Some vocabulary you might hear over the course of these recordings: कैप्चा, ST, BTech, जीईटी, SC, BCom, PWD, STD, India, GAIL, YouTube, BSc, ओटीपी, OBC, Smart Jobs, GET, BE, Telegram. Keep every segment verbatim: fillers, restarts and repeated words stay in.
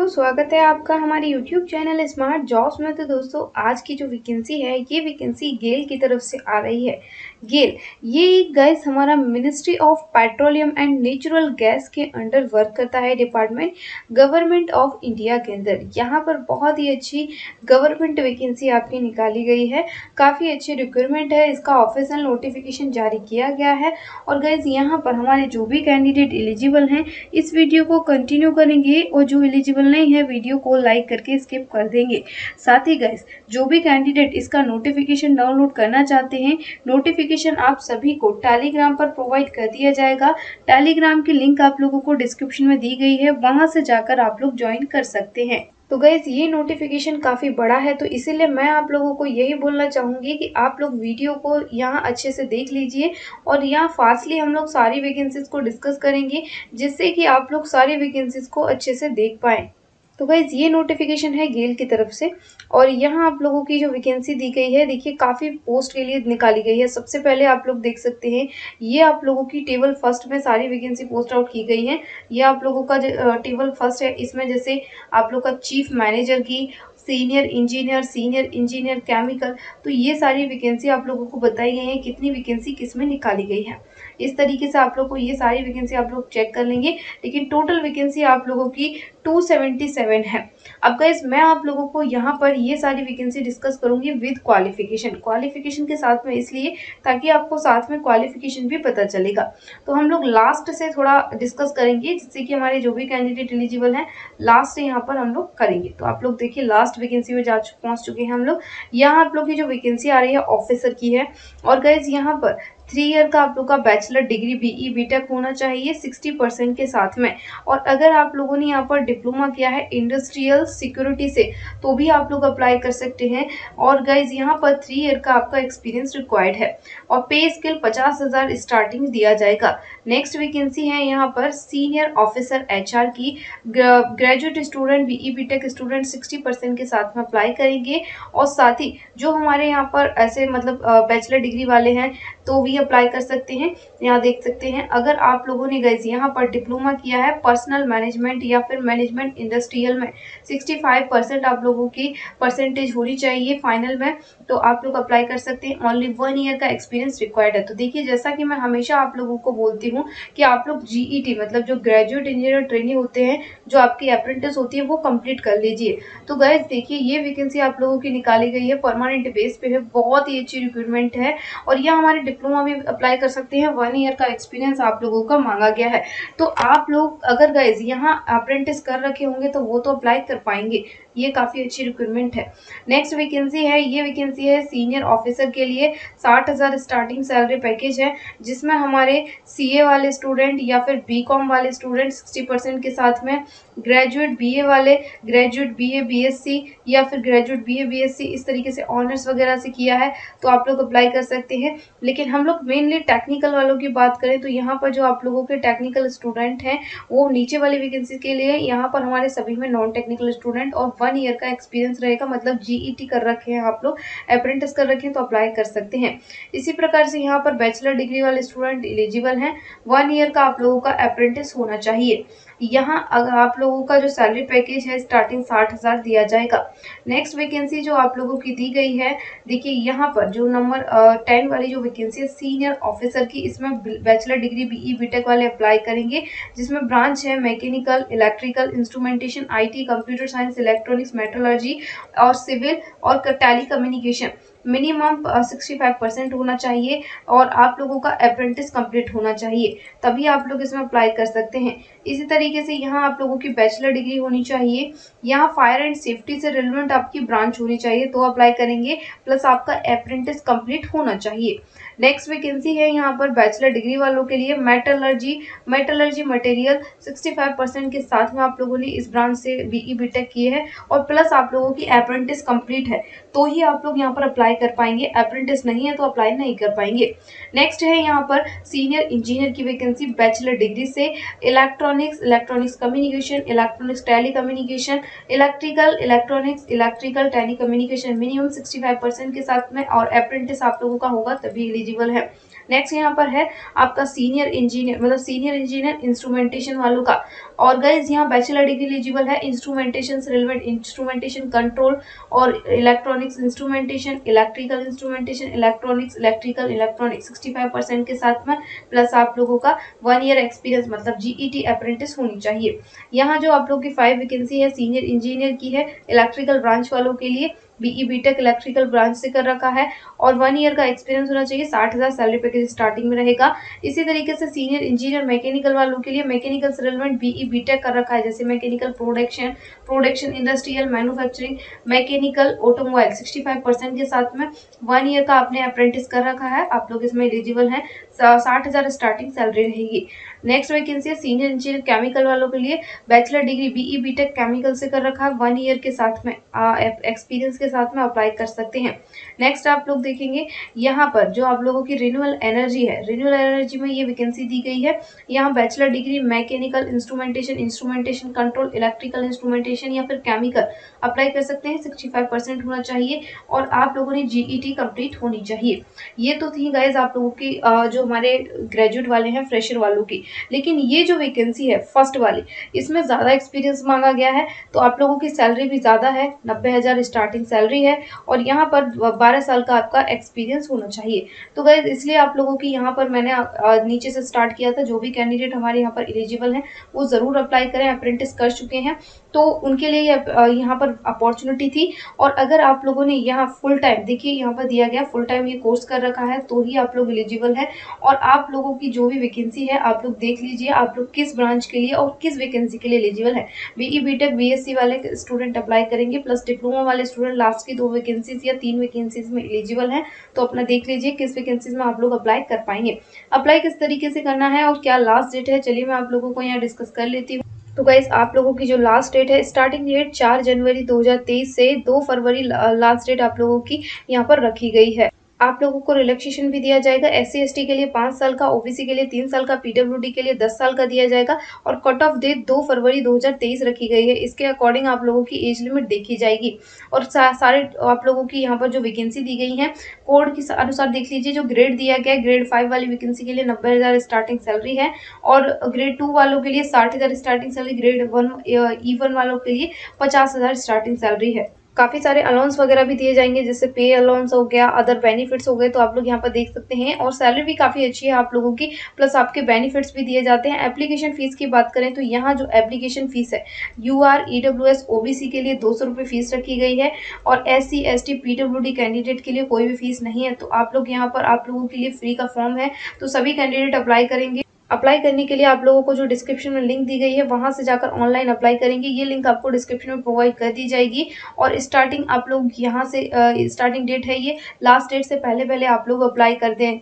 दोस्तों स्वागत है आपका हमारे YouTube चैनल स्मार्ट जॉब्स में। तो दोस्तों आज की जो वैकेंसी है ये वैकेंसी गेल की तरफ से आ रही है। गेल ये गैस हमारा ministry of petroleum and natural gas के अंडर वर्क करता है डिपार्टमेंट, गवर्नमेंट ऑफ इंडिया के अंदर। यहाँ पर बहुत ही अच्छी गवर्नमेंट वैकेंसी आपकी निकाली गई है, काफ़ी अच्छी रिक्वायरमेंट है। इसका ऑफिशियल नोटिफिकेशन जारी किया गया है और गैस यहाँ पर हमारे जो भी कैंडिडेट एलिजिबल हैं इस वीडियो को कंटिन्यू करेंगे और जो एलिजिबल नहीं है वीडियो को लाइक करके स्किप कर देंगे। साथ ही गैस जो भी कैंडिडेट इसका नोटिफिकेशन डाउनलोड करना चाहते हैं, नोटिफिकेशन आप सभी को टेलीग्राम पर प्रोवाइड कर दिया जाएगा। टेलीग्राम की लिंक आप लोगों को डिस्क्रिप्शन में दी गई है, वहां से जाकर आप लोग ज्वाइन कर सकते हैं। तो गाइस ये नोटिफिकेशन काफ़ी बड़ा है, तो इसीलिए मैं आप लोगों को यही बोलना चाहूँगी कि आप लोग वीडियो को यहाँ अच्छे से देख लीजिए और यहाँ फास्टली हम लोग सारी वैकेंसीज को डिस्कस करेंगे जिससे कि आप लोग सारी वैकेंसीज को अच्छे से देख पाएँ। तो गाइज़ ये नोटिफिकेशन है गेल की तरफ से और यहाँ आप लोगों की जो वैकेंसी दी गई है, देखिए काफ़ी पोस्ट के लिए निकाली गई है। सबसे पहले आप लोग देख सकते हैं ये आप लोगों की टेबल फर्स्ट में सारी वैकेंसी पोस्ट आउट की गई है। ये आप लोगों का टेबल फर्स्ट है, इसमें जैसे आप लोग का चीफ मैनेजर की, senior engineer, senior engineer chemical, तो ये सारी वैकेंसी आप लोगों को बताई गई है कितनी वैकेंसी किस में निकाली गई है। इस तरीके से आप लोग को ये सारी वैकेंसी आप लोग चेक कर लेंगे, लेकिन टोटल वैकेंसी आप लोगों की दो सौ सतहत्तर है। अब गाइस मैं आप लोगों को यहाँ पर ये सारी वैकेंसी डिस्कस करूँगी विद क्वालिफिकेशन, क्वालिफिकेशन के साथ में, इसलिए ताकि आपको साथ में क्वालिफिकेशन भी पता चलेगा। तो हम लोग लास्ट से थोड़ा डिस्कस करेंगे जिससे कि हमारे जो भी कैंडिडेट एलिजिबल हैं लास्ट से यहाँ पर हम लोग करेंगे। तो आप लोग देखिए लास्ट वैकेंसी में जा पहुँच चुके हैं हम लोग। यहाँ आप लोग की जो वैकेंसी आ रही है ऑफिसर की है और गाइस यहाँ पर थ्री ईयर का आप लोग का बैचलर डिग्री बीई बीटेक होना चाहिए साठ परसेंट के साथ में, और अगर आप लोगों ने यहाँ पर डिप्लोमा किया है इंडस्ट्रियल सिक्योरिटी से तो भी आप लोग अप्लाई कर सकते हैं। और गाइज यहाँ पर थ्री ईयर का आपका एक्सपीरियंस रिक्वायर्ड है और पे स्केल पचास हज़ार स्टार्टिंग दिया जाएगा। नेक्स्ट वैकेंसी है यहाँ पर सीनियर ऑफिसर एचआर की, graduate student BE BTech student sixty percent के साथ में अप्लाई करेंगे, और साथ ही जो हमारे यहाँ पर ऐसे मतलब बैचलर डिग्री वाले हैं तो भी अप्लाई कर सकते हैं। यहाँ देख सकते हैं अगर आप लोगों ने गाइस यहाँ पर डिप्लोमा किया है पर्सनल मैनेजमेंट या फिर मैनेजमेंट इंडस्ट्रियल में, पैंसठ परसेंट आप लोगों की परसेंटेज होनी चाहिए फाइनल में, तो आप लोग अप्लाई कर सकते हैं। ओनली वन ईयर का एक्सपीरियंस रिक्वायर्ड है। तो देखिए जैसा कि मैं हमेशा आप लोगों को बोलती हूँ कि आप लोग जीईटी मतलब जो ग्रेजुएट इंजीनियर ट्रेनी होते हैं, जो आपकी अप्रेंटिस होती है, वो कंप्लीट कर लीजिए। तो गाइस देखिए ये वैकेंसी आप लोगों की निकाली गई है, परमानेंट बेस पे है, बहुत ही अच्छी रिक्वायरमेंट है और यह हमारे डिप्लोमा में अप्लाई कर सकते हैं। वन ईयर का एक्सपीरियंस आप लोगों का मांगा गया है। तो आप लोग अगर गाइज यहाँ अप्रेंटिस कर रखे होंगे तो वो तो अप्लाई कर पाएंगे, ये काफ़ी अच्छी रिक्वायरमेंट है। नेक्स्ट वैकेंसी है, ये वैकेंसी है सीनियर ऑफिसर के लिए, साठ हज़ार स्टार्टिंग सैलरी पैकेज है, जिसमें हमारे सीए वाले स्टूडेंट या फिर बीकॉम वाले स्टूडेंट सिक्सटी परसेंट के साथ में, ग्रेजुएट बीए वाले, ग्रेजुएट बीए बीएससी या फिर ग्रेजुएट बीए बीएससी, इस तरीके से ऑनर्स वगैरह से किया है तो आप लोग अप्लाई कर सकते हैं। लेकिन हम लोग मेनली टेक्निकल वालों की बात करें तो यहाँ पर जो आप लोगों के टेक्निकल स्टूडेंट हैं वो नीचे वाली वैकेंसी के लिए, यहाँ पर हमारे सभी में नॉन टेक्निकल स्टूडेंट और वन ईयर का एक्सपीरियंस रहेगा, मतलब जीईटी कर रखे हैं आप लोग, अप्रेंटिस कर रखे हैं तो अप्लाई कर सकते हैं। इसी प्रकार से यहाँ पर बैचलर डिग्री वाले स्टूडेंट एलिजिबल हैं, वन ईयर का आप लोगों का अप्रेंटिस होना चाहिए। यहाँ अगर आप लोगों का जो सैलरी पैकेज है स्टार्टिंग साठ हज़ार दिया जाएगा। नेक्स्ट वैकेंसी जो आप लोगों की दी गई है, देखिए यहाँ पर जो नंबर टेन वाली जो वैकेंसी है सीनियर ऑफिसर की, इसमें बैचलर डिग्री बीई बीटेक वाले अप्लाई करेंगे, जिसमें ब्रांच है mechanical, electrical, instrumentation, IT, computer science, electronics, metrology और सिविल और टेली कम्युनिकेशन। मिनिमम पैंसठ परसेंट होना चाहिए और आप लोगों का अप्रेंटिस कंप्लीट होना चाहिए, तभी आप लोग इसमें अप्लाई कर सकते हैं। इसी तरीके से यहाँ आप लोगों की बैचलर डिग्री होनी चाहिए, यहाँ फायर एंड सेफ्टी से रिलेवेंट आपकी ब्रांच होनी चाहिए तो अप्लाई करेंगे, प्लस आपका अप्रेंटिस कंप्लीट होना चाहिए। नेक्स्ट वैकेंसी है यहाँ पर बैचलर डिग्री वालों के लिए मेटलर्जी, मेटलर्जी मटेरियल, पैंसठ परसेंट के साथ में आप लोगों ने इस ब्रांच से बीई बीटेक किए हैं और प्लस आप लोगों की अप्रेंटिस कंप्लीट है तो ही आप लोग यहाँ पर अप्लाई कर पाएंगे, अप्रेंटिस नहीं है तो अप्लाई नहीं कर पाएंगे। नेक्स्ट है यहाँ पर सीनियर इंजीनियर की वैकेंसी बैचलर डिग्री से, electronics, electronics communication, electronics telecommunication, electrical, electronics, electrical telecommunication, minimum sixty five percent के साथ में और अप्रेंटिस आप लोगों का होगा तभी है। नेक्स्ट यहाँ पर है आपका सीनियर इंजीनियर, मतलब सीनियर इंजीनियर इंस्ट्रूमेंटेशन वालों का। और गाइज यहाँ बैचलर डिग्री एलिजिबल है इंस्ट्रूमेंटेशन से रिलेटेड, इंस्ट्रूमेंटेशन कंट्रोल और electronics instrumentation, electrical instrumentation, electronics, electrical, electronics sixty five percent के साथ में प्लस आप लोगों का वन ईयर एक्सपीरियंस मतलब जीईटी अप्रेंटिस होनी चाहिए। यहाँ जो आप लोग की फाइव वैकेंसी है सीनियर इंजीनियर की है इलेक्ट्रिकल ब्रांच वालों के लिए, बीई बीटेक इलेक्ट्रिकल ब्रांच से कर रखा है और वन ईयर का एक्सपीरियंस होना चाहिए, साठ हज़ार सैलरी पैकेज स्टार्टिंग में रहेगा। इसी तरीके से सीनियर इंजीनियर मैकेनिकल वालों के लिए मैकेनिकल से रिलेटेड बीई बीटेक कर रखा है, जैसे mechanical production, production industrial, manufacturing, mechanical, automobile sixty five percent के साथ में वन ईयर का आपने अप्रेंटिस कर रखा है, आप लोग इसमें एलिजिबल हैं, साठ हज़ार स्टार्टिंग सैलरी रहेगी। नेक्स्ट वैकेंसी है सीनियर इंजीनियर केमिकल वालों के लिए, bachelor degree BE BTech chemical से कर रखा है, वन ईयर के साथ में एक्सपीरियंस के साथ में अप्लाई कर सकते हैं। नेक्स्ट आप लोग देखेंगे यहाँ पर जो आप लोगों की रिन्यूअल एनर्जी है, रिन्यूअल एनर्जी में ये वैकेंसी दी गई है। यहाँ bachelor degree mechanical instrumentation, instrumentation control, electrical instrumentation या फिर केमिकल अप्लाई कर सकते हैं, सिक्सटी फाइव परसेंट होना चाहिए और आप लोगों ने जी ई टी कंप्लीट होनी चाहिए। ये तो थी गाइज आप लोगों की जो हमारे ग्रेजुएट वाले हैं फ्रेशर वालों की, लेकिन ये जो वैकेंसी है फर्स्ट वाली इसमें ज़्यादा एक्सपीरियंस मांगा गया है, तो आप लोगों की सैलरी भी ज़्यादा है, नब्बे हज़ार स्टार्टिंग सैलरी है और यहाँ पर बारह साल का आपका एक्सपीरियंस होना चाहिए। तो गाइस इसलिए आप लोगों की यहाँ पर मैंने नीचे से स्टार्ट किया था, जो भी कैंडिडेट हमारे यहाँ पर एलिजिबल हैं वो ज़रूर अप्लाई करें, अप्रेंटिस कर चुके हैं तो उनके लिए यहाँ पर अपॉर्चुनिटी थी। और अगर आप लोगों ने यहाँ फुल टाइम, देखिए यहाँ पर दिया गया फुल टाइम ये कोर्स कर रखा है तो ही आप लोग एलिजिबल हैं। और आप लोगों की जो भी वैकेंसी है आप लोग देख लीजिए आप लोग किस ब्रांच के लिए और किस वैकेंसी के लिए एलिजिबल है। बीई बीटेक बीएससी वाले स्टूडेंट अप्लाई करेंगे प्लस डिप्लोमा वाले स्टूडेंट लास्ट की दो वैकेंसीज या तीन वैकेंसीज में एलिजिबल हैं, तो अपना देख लीजिए किस वैकेंसीज में आप लोग अप्लाई कर पाएंगे, अप्लाई किस तरीके से करना है और क्या लास्ट डेट है। चलिए मैं आप लोगों को यहाँ डिस्कस कर लेती हूँ। तो गाइस आप लोगों की जो लास्ट डेट है, स्टार्टिंग डेट चार जनवरी दो हज़ार तेईस से दो फरवरी लास्ट डेट आप लोगों की यहाँ पर रखी गई है। आप लोगों को रिलैक्सेशन भी दिया जाएगा, एस सी एस टी के लिए पाँच साल का, ओबीसी के लिए तीन साल का, पीडब्ल्यूडी के लिए दस साल का दिया जाएगा और कट ऑफ डेट दो फरवरी दो हज़ार तेईस रखी गई है। इसके अकॉर्डिंग आप लोगों की एज लिमिट देखी जाएगी और सा, सारे आप लोगों की यहाँ पर जो वैकेंसी दी गई है कोड के अनुसार देख लीजिए। जो ग्रेड दिया गया है, ग्रेड फाइव वाली वैकेंसी के लिए नब्बे हज़ार स्टार्टिंग सैलरी है और ग्रेड टू वालों के लिए साठ हज़ार starting salary, grade one E one वालों के लिए पचास हज़ार स्टार्टिंग सैलरी है। काफ़ी सारे अलाउंस वगैरह भी दिए जाएंगे, जैसे पे अलाउंस हो गया, अदर बेनिफिट्स हो गए, तो आप लोग यहाँ पर देख सकते हैं। और सैलरी भी काफ़ी अच्छी है आप लोगों की, प्लस आपके बेनिफिट्स भी दिए जाते हैं। एप्लीकेशन फ़ीस की बात करें तो यहाँ जो एप्लीकेशन फ़ीस है U R E W S O B C के लिए दो सौ रुपये फ़ीस रखी गई है और S C S T P W D candidate के लिए कोई भी फीस नहीं है। तो आप लोग यहाँ पर आप लोगों के लिए फ्री का फॉर्म है, तो सभी कैंडिडेट अप्लाई करेंगे। अप्लाई करने के लिए आप लोगों को जो डिस्क्रिप्शन में लिंक दी गई है वहां से जाकर ऑनलाइन अप्लाई करेंगे, ये लिंक आपको डिस्क्रिप्शन में प्रोवाइड कर दी जाएगी। और स्टार्टिंग आप लोग यहां से स्टार्टिंग डेट है ये, लास्ट डेट से पहले पहले आप लोग अप्लाई कर दें।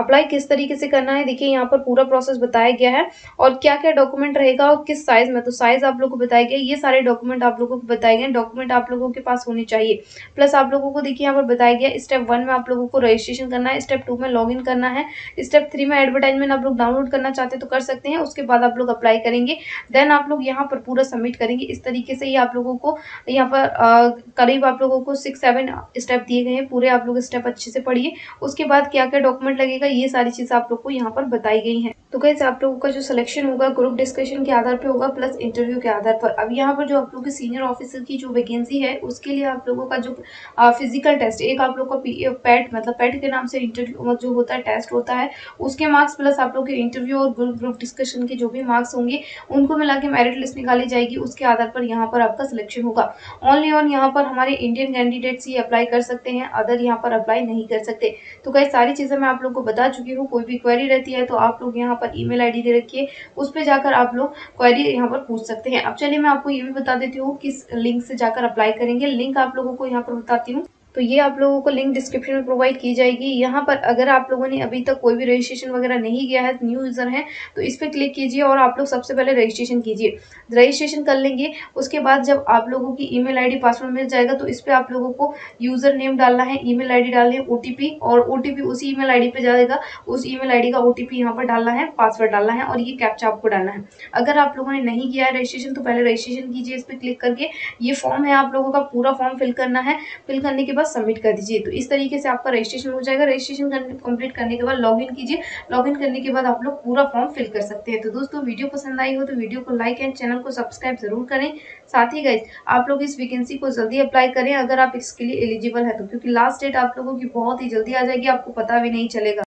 अप्लाई किस तरीके से करना है देखिए यहाँ पर पूरा प्रोसेस बताया गया है और क्या क्या डॉक्यूमेंट रहेगा और किस साइज में, तो साइज आप लोगों को बताया गया, ये सारे डॉक्यूमेंट आप लोगों को बताए गए, डॉक्यूमेंट आप लोगों के पास होने चाहिए। प्लस आप लोगों को देखिए यहाँ पर बताया गया, स्टेप वन में आप लोगों को रजिस्ट्रेशन करना है, स्टेप टू में लॉग इन करना है, स्टेप थ्री में एडवर्टाइजमेंट आप लोग डाउनलोड करना चाहते तो कर सकते हैं, उसके बाद आप लोग अप्लाई करेंगे, देन आप लोग यहाँ पर पूरा सबमिट करेंगे। इस तरीके से ये आप लोगों को यहाँ पर करीब आप लोगों को सिक्स सेवन स्टेप दिए गए हैं, पूरे आप लोग स्टेप अच्छे से पढ़िए। उसके बाद क्या क्या डॉक्यूमेंट लगेगा ये सारी चीजें आप लोग को यहाँ पर बताई गई हैं। तो गाइस आप लोगों का जो सिलेक्शन होगा ग्रुप डिस्कशन के आधार पे होगा प्लस इंटरव्यू के आधार पर। अब यहाँ पर जो आप लोग की सीनियर ऑफिसर की जो वैकेंसी है उसके लिए आप लोगों का जो फिजिकल टेस्ट, एक आप लोग का पैट मतलब पैट के नाम से इंटरव्यू जो होता है टेस्ट होता है, उसके मार्क्स प्लस आप लोग के इंटरव्यू और ग्रुप डिस्कशन के जो भी मार्क्स होंगे उनको मिला के मेरिट लिस्ट निकाली जाएगी, उसके आधार पर यहाँ पर आपका सिलेक्शन होगा। ऑनली ऑन यहाँ पर हमारे इंडियन कैंडिडेट्स ही अप्लाई कर सकते हैं, अदर यहाँ पर अप्लाई नहीं कर सकते। तो गाइस सारी चीजें मैं आप लोग को बता चुकी हूँ, कोई भी क्वेरी रहती है तो आप लोग यहाँ पर ईमेल आईडी दे रखिए, उस पर जाकर आप लोग क्वेरी यहाँ पर पूछ सकते हैं। अब चलिए मैं आपको ये भी बता देती हूँ किस लिंक से जाकर अप्लाई करेंगे, लिंक आप लोगों को यहाँ पर बताती हूँ। तो ये आप लोगों को लिंक डिस्क्रिप्शन में प्रोवाइड की जाएगी। यहाँ पर अगर आप लोगों ने अभी तक कोई भी रजिस्ट्रेशन वगैरह नहीं किया है, न्यू यूज़र हैं, तो इस पर क्लिक कीजिए और आप लोग सबसे पहले रजिस्ट्रेशन कीजिए। रजिस्ट्रेशन कर लेंगे, उसके बाद जब आप लोगों की ईमेल आईडी पासवर्ड मिल जाएगा तो इस पर आप लोगों को यूज़र नेम डालना है, ईमेल आईडी डालनी है, ओटीपी, और ओटीपी उसी ईमेल आईडी पे जाएगा, उस ईमेल आईडी का ओटीपी यहाँ पर डालना है, पासवर्ड डालना है और ये कैप्चा आपको डालना है। अगर आप लोगों ने नहीं किया है रजिस्ट्रेशन तो पहले रजिस्ट्रेशन कीजिए, इस पर क्लिक करके। ये फॉर्म है आप लोगों का, पूरा फॉर्म फिल करना है। फिल करने के बाद पास सबमिट कर दीजिए। तो इस तरीके से आपका रजिस्ट्रेशन हो जाएगा। रजिस्ट्रेशन कंप्लीट करने के बाद लॉगिन कीजिए, लॉगिन करने के बाद आप लोग पूरा फॉर्म फिल कर सकते हैं। तो दोस्तों वीडियो पसंद आई हो तो वीडियो को लाइक एंड चैनल को सब्सक्राइब जरूर करें। साथ ही गाइस आप लोग इस वैकेंसी को जल्दी अप्लाई करें अगर आप इसके लिए एलिजिबल है तो, क्योंकि लास्ट डेट आप लोगों की बहुत ही जल्दी आ जाएगी, आपको पता भी नहीं चलेगा।